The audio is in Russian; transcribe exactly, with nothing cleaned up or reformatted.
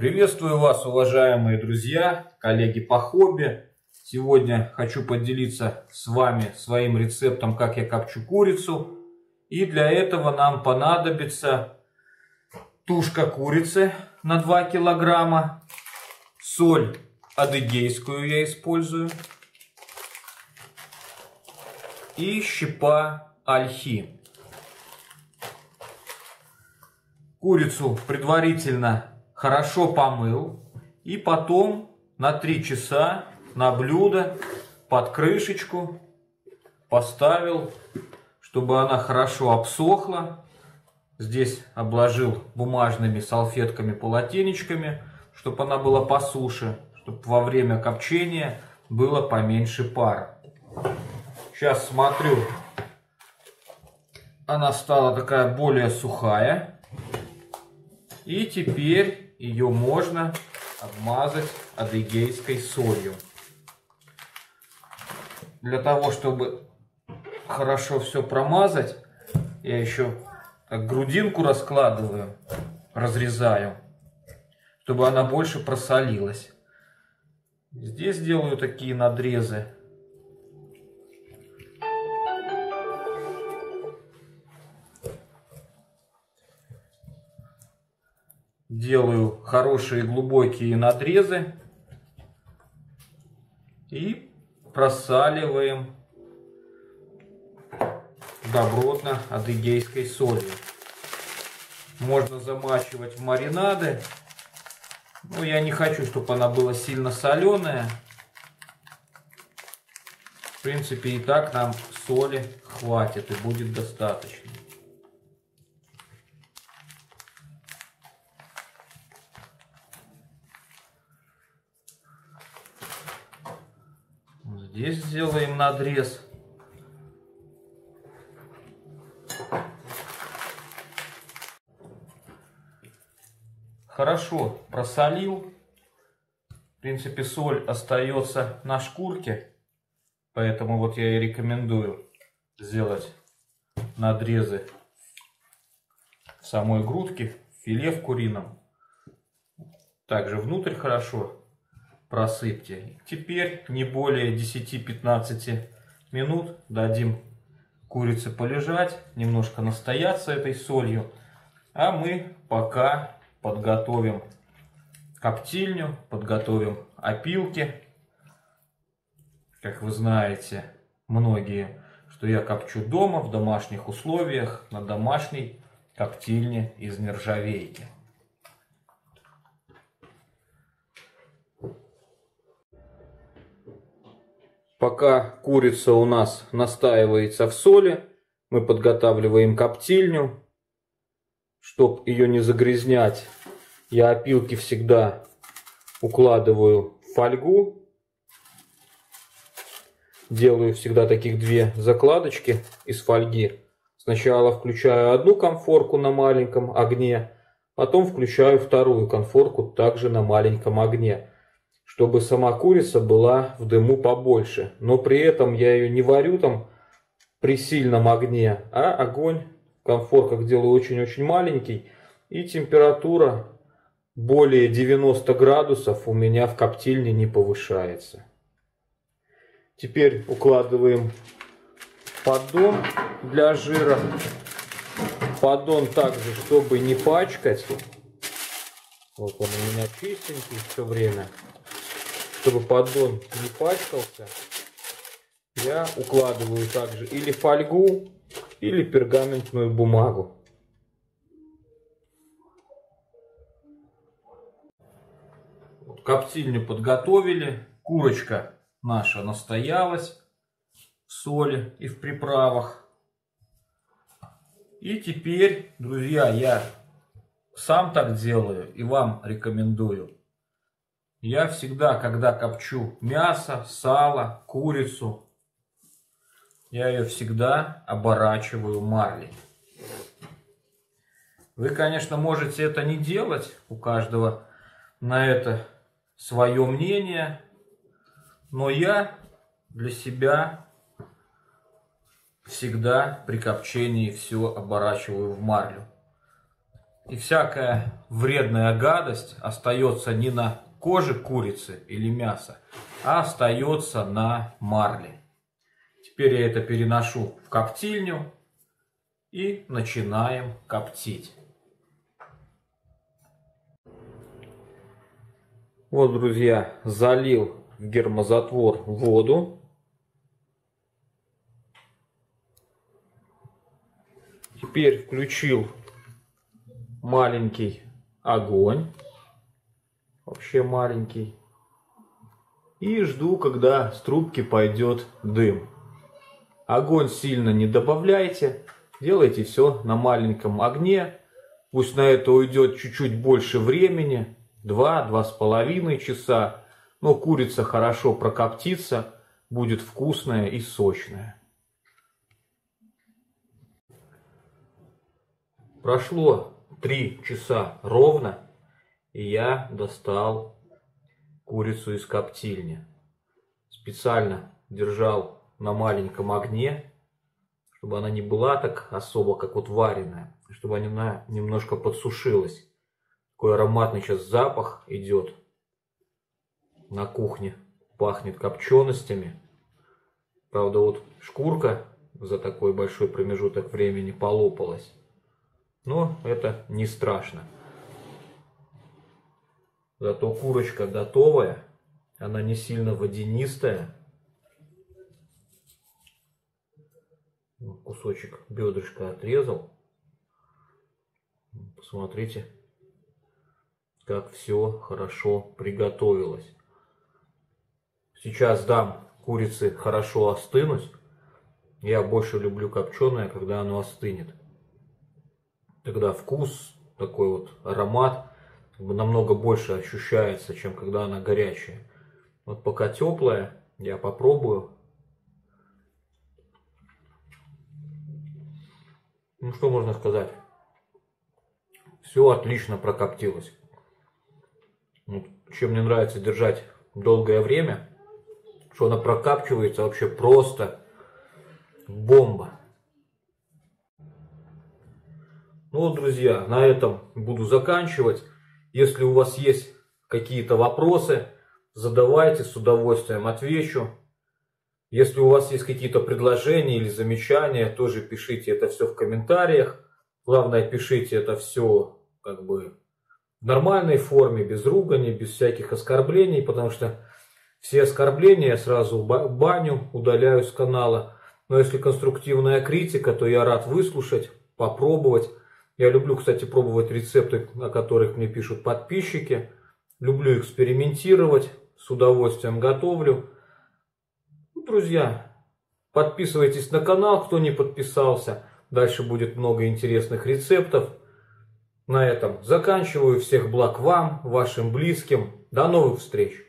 Приветствую вас, уважаемые друзья, коллеги по хобби. Сегодня хочу поделиться с вами своим рецептом, как я копчу курицу. И для этого нам понадобится тушка курицы на два килограмма, соль адыгейскую я использую и щепа ольхи. Курицу предварительно хорошо помыл и потом на три часа на блюдо под крышечку поставил, чтобы она хорошо обсохла. Здесь обложил бумажными салфетками, полотенечками, чтобы она была по суше, чтобы во время копчения было поменьше пара. Сейчас смотрю, она стала такая более сухая. И теперь ее можно обмазать адыгейской солью. Для того, чтобы хорошо все промазать, я еще так грудинку раскладываю, разрезаю, чтобы она больше просолилась. Здесь делаю такие надрезы. Делаю хорошие глубокие надрезы и просаливаем добротно адыгейской солью. Можно замачивать в маринады, но я не хочу, чтобы она была сильно соленая. В принципе, и так нам соли хватит и будет достаточно. Здесь сделаем надрез. Хорошо просолил. В принципе, соль остается на шкурке, поэтому вот я и рекомендую сделать надрезы в самой грудке, в филе в курином. Также внутрь хорошо просыпьте. Теперь не более десяти-пятнадцати минут дадим курице полежать, немножко настояться этой солью. А мы пока подготовим коптильню, подготовим опилки. Как вы знаете, многие, что я копчу дома, в домашних условиях, на домашней коптильне из нержавейки. Пока курица у нас настаивается в соли, мы подготавливаем коптильню. Чтобы ее не загрязнять, я опилки всегда укладываю в фольгу. Делаю всегда таких две закладочки из фольги. Сначала включаю одну конфорку на маленьком огне, потом включаю вторую конфорку также на маленьком огне, чтобы сама курица была в дыму побольше. Но при этом я ее не варю там при сильном огне, а огонь в конфорках делаю очень-очень маленький. И температура более девяноста градусов у меня в коптильне не повышается. Теперь укладываем поддон для жира. Поддон также, чтобы не пачкать. Вот он у меня чистенький все время. Чтобы поддон не пачкался, я укладываю также или фольгу, или пергаментную бумагу. Вот коптильню подготовили, курочка наша настоялась в соли и в приправах. И теперь, друзья, я сам так делаю и вам рекомендую. Я всегда, когда копчу мясо, сало, курицу, я ее всегда оборачиваю марлей. Вы, конечно, можете это не делать, у каждого на это свое мнение, но я для себя всегда при копчении все оборачиваю в марлю. И всякая вредная гадость остается не на коже курицы или мяса, а остается на марле. Теперь я это переношу в коптильню и начинаем коптить. Вот, друзья, залил в гермозатвор воду. Теперь включил маленький огонь, вообще маленький, и жду, когда с трубки пойдет дым. Огонь сильно не добавляйте, делайте все на маленьком огне, пусть на это уйдет чуть-чуть больше времени, два-два с половиной часа, но курица хорошо прокоптится, будет вкусная и сочная. Прошло три часа ровно, и я достал курицу из коптильни. Специально держал на маленьком огне, чтобы она не была так особо, как вот вареная, чтобы она немножко подсушилась. Такой ароматный сейчас запах идет. На кухне пахнет копченостями. Правда, вот шкурка за такой большой промежуток времени полопалась. Но это не страшно. Зато курочка готовая. Она не сильно водянистая. Кусочек бедрышка отрезал. Посмотрите, как все хорошо приготовилось. Сейчас дам курице хорошо остынуть. Я больше люблю копченое, когда оно остынет. Тогда вкус, такой вот аромат намного больше ощущается, чем когда она горячая. Вот пока теплая, я попробую. Ну что можно сказать? Все отлично прокоптилось. Вот, чем мне нравится держать долгое время, что она прокапчивается вообще просто бомба. Ну вот, друзья, на этом буду заканчивать. Если у вас есть какие-то вопросы, задавайте, с удовольствием отвечу. Если у вас есть какие-то предложения или замечания, тоже пишите это все в комментариях. Главное, пишите это все как бы в нормальной форме, без ругани, без всяких оскорблений, потому что все оскорбления я сразу баню, удаляю с канала. Но если конструктивная критика, то я рад выслушать, попробовать. Я люблю, кстати, пробовать рецепты, о которых мне пишут подписчики. Люблю экспериментировать, с удовольствием готовлю. Ну, друзья, подписывайтесь на канал, кто не подписался. Дальше будет много интересных рецептов. На этом заканчиваю. Всех благ вам, вашим близким. До новых встреч!